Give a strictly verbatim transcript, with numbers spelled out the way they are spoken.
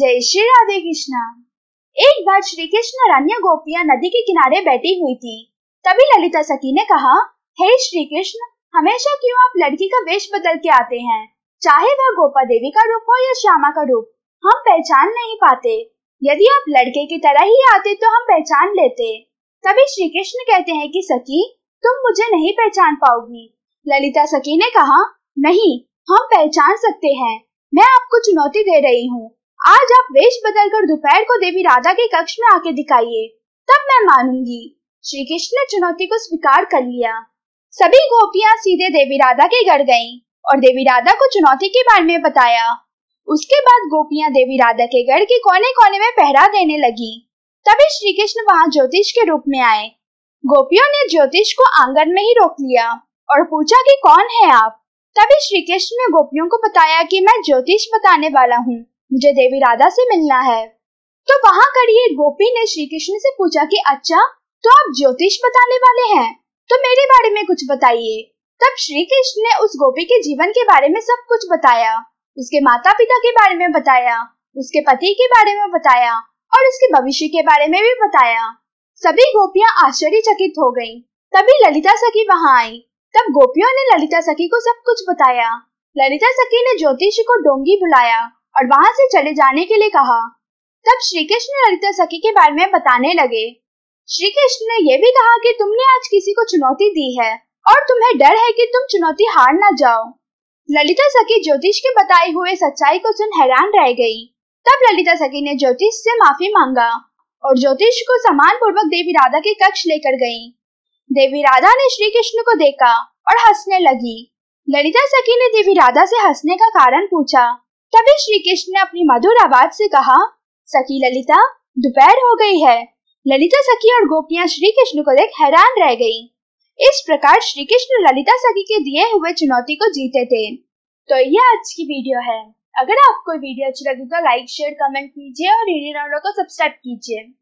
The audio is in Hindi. जय श्री राधे कृष्णा। एक बार श्री कृष्ण रान्या गोपियां नदी के किनारे बैठी हुई थी। तभी ललिता सखी ने कहा, हे hey श्री कृष्ण, हमेशा क्यों आप लड़की का वेश बदल के आते हैं? चाहे वह गोपा देवी का रूप हो या श्यामा का रूप, हम पहचान नहीं पाते। यदि आप लड़के की तरह ही आते तो हम पहचान लेते। तभी श्री कृष्ण कहते हैं कि सखी, तुम मुझे नहीं पहचान पाओगी। ललिता सखी ने कहा, नहीं, हम पहचान सकते हैं। मैं आपको चुनौती दे रही हूँ। आज आप वेश बदलकर दोपहर को देवी राधा के कक्ष में आके दिखाइए, तब मैं मानूंगी। श्री कृष्ण ने चुनौती को स्वीकार कर लिया। सभी गोपियां सीधे देवी राधा के घर गईं और देवी राधा को चुनौती के बारे में बताया। उसके बाद गोपियां देवी राधा के घर के कोने कोने में पहरा देने लगी। तभी श्री कृष्ण वहाँ ज्योतिष के रूप में आए। गोपियों ने ज्योतिष को आंगन में ही रोक लिया और पूछा कि कौन है आप? तभी श्री कृष्ण ने गोपियों को बताया कि मैं ज्योतिष बताने वाला हूँ, मुझे देवी राधा से मिलना है। तो वहाँ खड़ी एक गोपी ने श्री कृष्ण से पूछा कि अच्छा, तो आप ज्योतिष बताने वाले हैं, तो मेरे बारे में कुछ बताइए। तब श्री कृष्ण ने उस गोपी के जीवन के बारे में सब कुछ बताया। उसके माता पिता के बारे में बताया, उसके पति के बारे में बताया और उसके भविष्य के बारे में भी बताया। सभी गोपियाँ आश्चर्यचकित हो गयी। तभी ललिता सखी वहाँ आई। तब गोपियों ने ललिता सखी को सब कुछ बताया। ललिता सखी ने ज्योतिषी को डोंगी बुलाया और वहां से चले जाने के लिए कहा। तब श्री कृष्ण ललिता सखी के बारे में बताने लगे। श्री कृष्ण ने यह भी कहा कि तुमने आज किसी को चुनौती दी है और तुम्हें डर है कि तुम चुनौती हार ना जाओ। ललिता सखी ज्योतिष के बताए हुए सच्चाई को सुन हैरान रह गई। तब ललिता सखी ने ज्योतिष से माफी मांगा और ज्योतिष को सम्मान पूर्वक देवी राधा के कक्ष लेकर गयी। देवी राधा ने श्री कृष्ण को देखा और हंसने लगी। ललिता सखी ने देवी राधा से हंसने का कारण पूछा। तभी श्री कृष्ण ने अपनी मधुर आवाज से कहा, सखी ललिता, दोपहर हो गई है। ललिता सखी और गोपियां श्री कृष्ण को देख हैरान रह गईं। इस प्रकार श्री कृष्ण ललिता सखी के दिए हुए चुनौती को जीते थे। तो यह आज की वीडियो है। अगर आपको वीडियो अच्छी लगी तो लाइक शेयर कमेंट कीजिए और यूनिराउंडर को सब्सक्राइब कीजिए।